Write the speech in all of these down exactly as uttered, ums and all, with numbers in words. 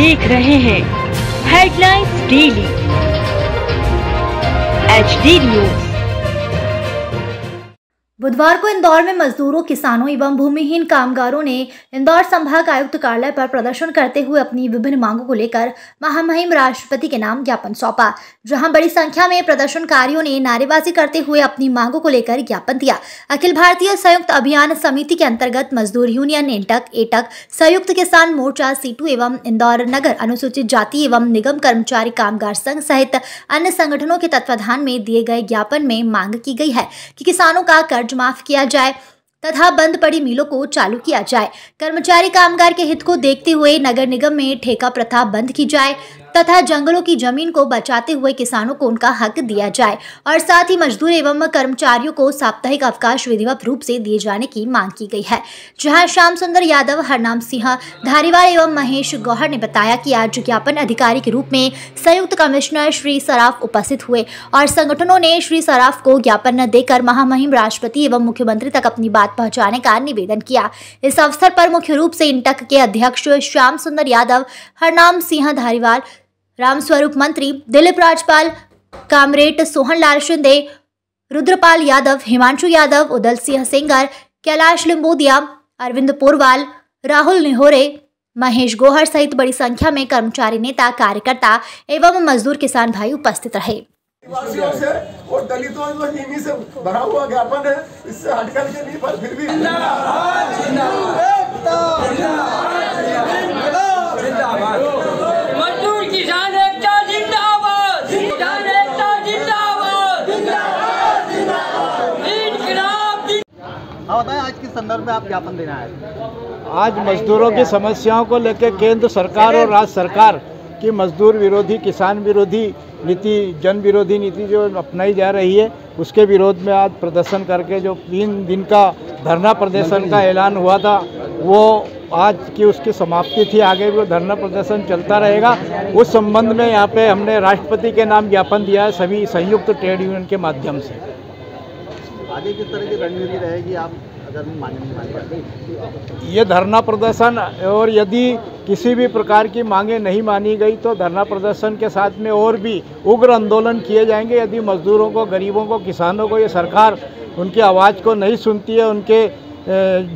देख रहे हैं हेडलाइंस डेली एचडी न्यूज। बुधवार को इंदौर में मजदूरों, किसानों एवं भूमिहीन कामगारों ने इंदौर संभाग आयुक्त कार्यालय पर प्रदर्शन करते हुए अपनी विभिन्न मांगों को लेकर महामहिम राष्ट्रपति के नाम ज्ञापन सौंपा, जहां बड़ी संख्या में प्रदर्शनकारियों ने नारेबाजी करते हुए अपनी मांगों को लेकर ज्ञापन दिया। अखिल भारतीय संयुक्त अभियान समिति के अंतर्गत मजदूर यूनियन इंटक, एटक, संयुक्त किसान मोर्चा, सीटू एवं इंदौर नगर अनुसूचित जाति एवं निगम कर्मचारी कामगार संघ सहित अन्य संगठनों के तत्वाधान में दिए गए ज्ञापन में मांग की गई है कि किसानों का कर्ज माफ किया जाए तथा बंद पड़ी मिलों को चालू किया जाए, कर्मचारी कामगार के हित को देखते हुए नगर निगम में ठेका प्रथा बंद की जाए तथा जंगलों की जमीन को बचाते हुए किसानों को उनका हक दिया जाए और साथ ही मजदूर एवं कर्मचारियों को साप्ताहिक अवकाश विधिवत रूप से दिए जाने की मांग की गई है। जहां श्याम सुंदर यादव, हरनाम सिंह धारीवाल एवं महेश गौहर ने बताया कि आज ज्ञापन अधिकारी के रूप में संयुक्त कमिश्नर श्री सराफ उपस्थित हुए और संगठनों ने श्री सराफ को ज्ञापन न देकर महामहिम राष्ट्रपति एवं मुख्यमंत्री तक अपनी बात पहुँचाने का निवेदन किया। इस अवसर पर मुख्य रूप से इंटक के अध्यक्ष श्याम सुंदर यादव, हरनाम सिंह धारीवाल, रामस्वरूप मंत्री, दिलीप राजपाल, कामरेड सोहनलाल शिंदे, रुद्रपाल यादव, हिमांशु यादव, उदल सिंह सिंगर, कैलाश लिंबोदिया, अरविंद पोरवाल, राहुल निहोरे, महेश गौहर सहित बड़ी संख्या में कर्मचारी नेता, कार्यकर्ता एवं मजदूर किसान भाई उपस्थित रहे। आदिवासियों से और दलितों और हिंदी से भरा हुआ ज्ञापन है, इससे हटकर के नहीं पर फिर भी आज के संदर्भ में आप ज्ञापन देना है। आज मजदूरों की समस्याओं को लेकर केंद्र सरकार और राज्य सरकार की मजदूर विरोधी, किसान विरोधी नीति, जन विरोधी नीति जो अपनाई जा रही है, उसके विरोध में आज प्रदर्शन करके जो तीन दिन का धरना प्रदर्शन का ऐलान हुआ था, वो आज की उसकी समाप्ति थी। आगे भी धरना प्रदर्शन चलता रहेगा। उस संबंध में यहाँ पे हमने राष्ट्रपति के नाम ज्ञापन दिया है, सभी संयुक्त ट्रेड यूनियन के माध्यम से। आगे किस तरह की रणनीति रहेगी आप अगर मानेंगे? ये धरना प्रदर्शन और यदि किसी भी प्रकार की मांगे नहीं मानी गई तो धरना प्रदर्शन के साथ में और भी उग्र आंदोलन किए जाएंगे। यदि मजदूरों को, गरीबों को, किसानों को ये सरकार उनकी आवाज़ को नहीं सुनती है, उनके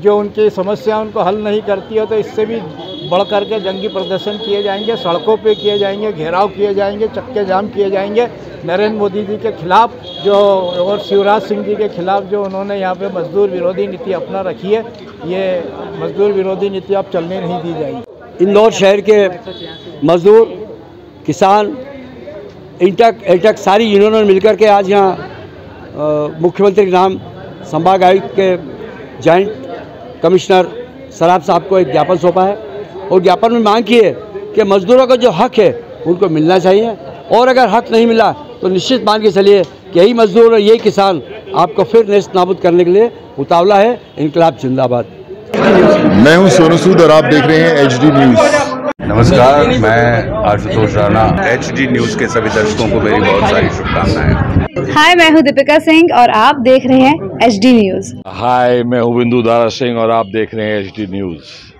जो उनकी समस्या उनको हल नहीं करती है, तो इससे भी बढ़ करके जंगी प्रदर्शन किए जाएंगे, सड़कों पे किए जाएंगे, घेराव किए जाएंगे, चक्के जाम किए जाएंगे नरेंद्र मोदी जी के खिलाफ जो और शिवराज सिंह जी के खिलाफ जो उन्होंने यहाँ पे मजदूर विरोधी नीति अपना रखी है। ये मजदूर विरोधी नीति अब चलने नहीं दी जाएगी। इंदौर शहर के मजदूर, किसान, इंटक, एटक सारी यूनियनों ने मिलकर के आज यहाँ मुख्यमंत्री के नाम संभाग आयुक्त के जॉइंट कमिश्नर सराफ साहब को एक ज्ञापन सौंपा है और ज्ञापन में मांग की है कि मजदूरों का जो हक है उनको मिलना चाहिए और अगर हक नहीं मिला तो निश्चित मान के चलिए कि यही मजदूर और यही किसान आपको फिर नेस्त नाबूद करने के लिए उतावला है। इनकलाब जिंदाबाद। मैं हूं सोनू सूद और आप देख रहे हैं एचडी न्यूज। नमस्कार, मैं आशुतोष राणा। एचडी न्यूज के सभी दर्शकों को मेरी बहुत सारी शुभकामनाएं। हाय, मैं हूँ दीपिका सिंह और आप देख रहे हैं एचडी न्यूज। हाय, मैं हूँ बिंदू दारा सिंह और आप देख रहे हैं एचडी न्यूज।